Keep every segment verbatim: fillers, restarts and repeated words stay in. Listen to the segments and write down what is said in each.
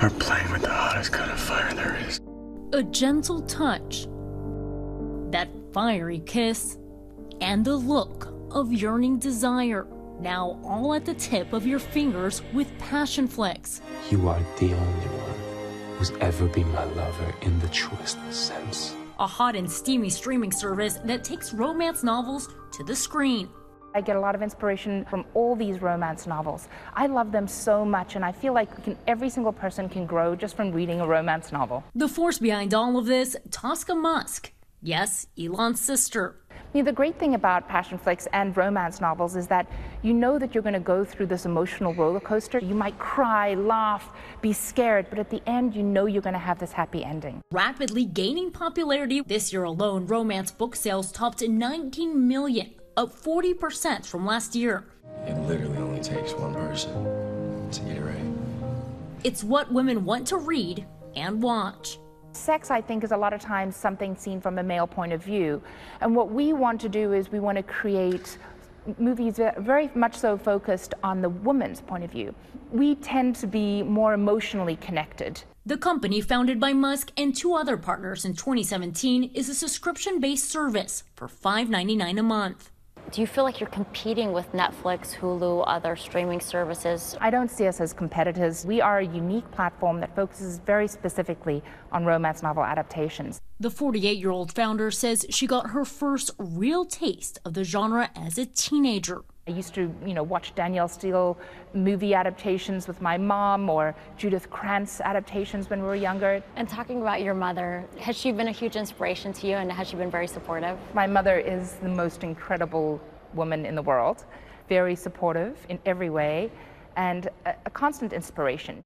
are playing with the hottest kind of fire there is. A gentle touch, that fiery kiss, and the look of yearning desire, now all at the tip of your fingers with Passionflix. You are the only one who's ever been my lover in the truest sense. A hot and steamy streaming service that takes romance novels to the screen. I get a lot of inspiration from all these romance novels. I love them so much, and I feel like we can, every single person can grow just from reading a romance novel. The force behind all of this, Tosca Musk. Yes, Elon's sister. You know, the great thing about Passionflix and romance novels is that you know that you're going to go through this emotional roller coaster. You might cry, laugh, be scared, but at the end, you know you're going to have this happy ending. Rapidly gaining popularity, this year alone, romance book sales topped nineteen million, up forty percent from last year. It literally only takes one person to get it right. It's what women want to read and watch. Sex, I think, is a lot of times something seen from a male point of view, and what we want to do is we want to create movies very much so focused on the woman's point of view. We tend to be more emotionally connected. The company, founded by Musk and two other partners in twenty seventeen, is a subscription-based service for five ninety-nine a month. Do you feel like you're competing with Netflix, Hulu, other streaming services? I don't see us as competitors. We are a unique platform that focuses very specifically on romance novel adaptations. The forty-eight-year-old founder says she got her first real taste of the genre as a teenager. I used to, you know, watch Danielle Steele movie adaptations with my mom, or Judith Krantz adaptations when we were younger. And talking about your mother, has she been a huge inspiration to you, and has she been very supportive? My mother is the most incredible woman in the world, very supportive in every way, and a, a constant inspiration.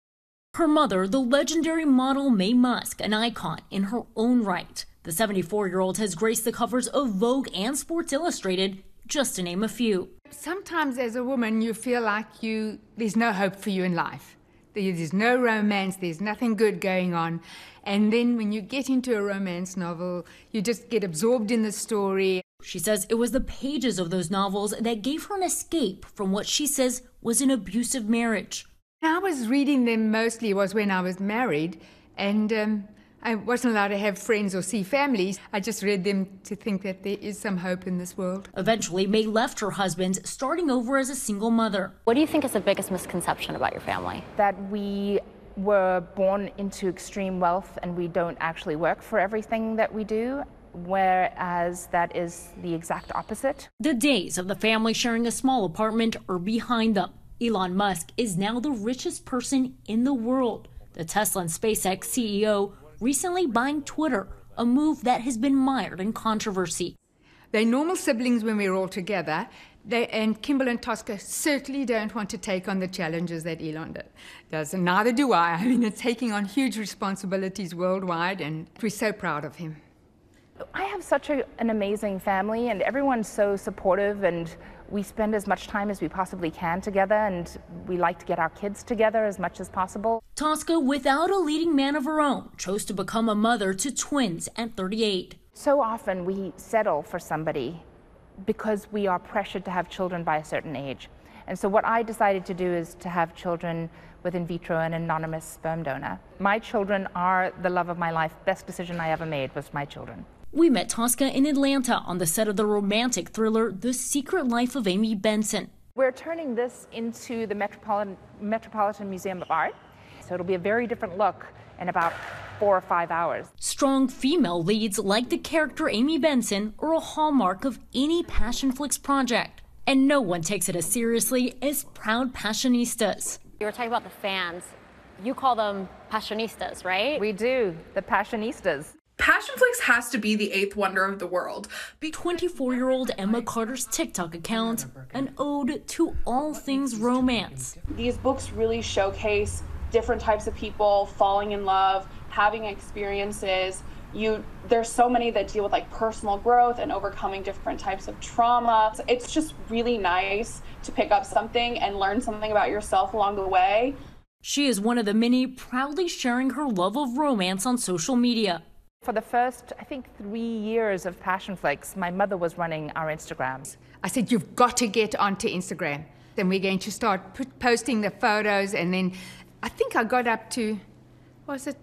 Her mother, the legendary model Maye Musk, an icon in her own right. The seventy-four-year-old has graced the covers of Vogue and Sports Illustrated, just to name a few. Sometimes as a woman you feel like you there's no hope for you in life. There's no romance, there's nothing good going on. And then when you get into a romance novel, you just get absorbed in the story. She says it was the pages of those novels that gave her an escape from what she says was an abusive marriage. I was reading them mostly was when I was married, and um, I wasn't allowed to have friends or see families. I just read them to think that there is some hope in this world. Eventually, Maye left her husband, starting over as a single mother. What do you think is the biggest misconception about your family? That we were born into extreme wealth and we don't actually work for everything that we do, whereas that is the exact opposite. The days of the family sharing a small apartment are behind them. Elon Musk is now the richest person in the world. The Tesla and SpaceX C E O recently buying Twitter, a move that has been mired in controversy. They're normal siblings when we're all together, they, and Kimball and Tosca certainly don't want to take on the challenges that Elon did. does, and neither do I. I mean, they're taking on huge responsibilities worldwide, and we're so proud of him. I have such a, an amazing family, and everyone's so supportive, and we spend as much time as we possibly can together, and we like to get our kids together as much as possible. Tosca, without a leading man of her own, chose to become a mother to twins at thirty-eight. So often we settle for somebody because we are pressured to have children by a certain age. And so what I decided to do is to have children with in vitro and anonymous sperm donor. My children are the love of my life. Best decision I ever made was my children. We met Tosca in Atlanta on the set of the romantic thriller The Secret Life of Amy Benson. We're turning this into the Metropolitan, Metropolitan Museum of Art, so it'll be a very different look in about four or five hours. Strong female leads like the character Amy Benson are a hallmark of any Passionflix project, and no one takes it as seriously as proud Passionistas. You were talking about the fans. You call them Passionistas, right? We do, the Passionistas. Passionflix has to be the eighth wonder of the world. twenty-four-year-old Emma Carter's TikTok account, an ode to all things romance. These books really showcase different types of people falling in love, having experiences. You, there's so many that deal with like personal growth and overcoming different types of trauma. It's just really nice to pick up something and learn something about yourself along the way. She is one of the many proudly sharing her love of romance on social media. For the first, I think, three years of Passionflix, my mother was running our Instagrams. I said, you've got to get onto Instagram. Then we're going to start posting the photos, and then I think I got up to was it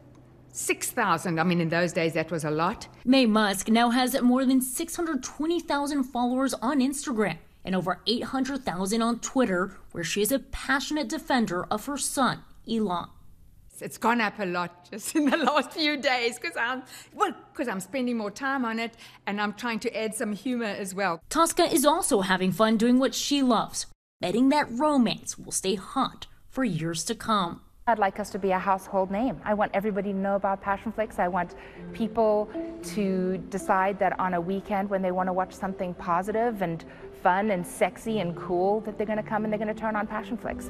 six thousand? I mean, in those days, that was a lot. Maye Musk now has more than six hundred twenty thousand followers on Instagram and over eight hundred thousand on Twitter, where she is a passionate defender of her son, Elon. It's gone up a lot just in the last few days because I'm, well, because I'm spending more time on it and I'm trying to add some humor as well. Tosca is also having fun doing what she loves, betting that romance will stay hot for years to come. I'd like us to be a household name. I want everybody to know about Passionflix. I want people to decide that on a weekend when they want to watch something positive and fun and sexy and cool, that they're going to come and they're going to turn on Passionflix.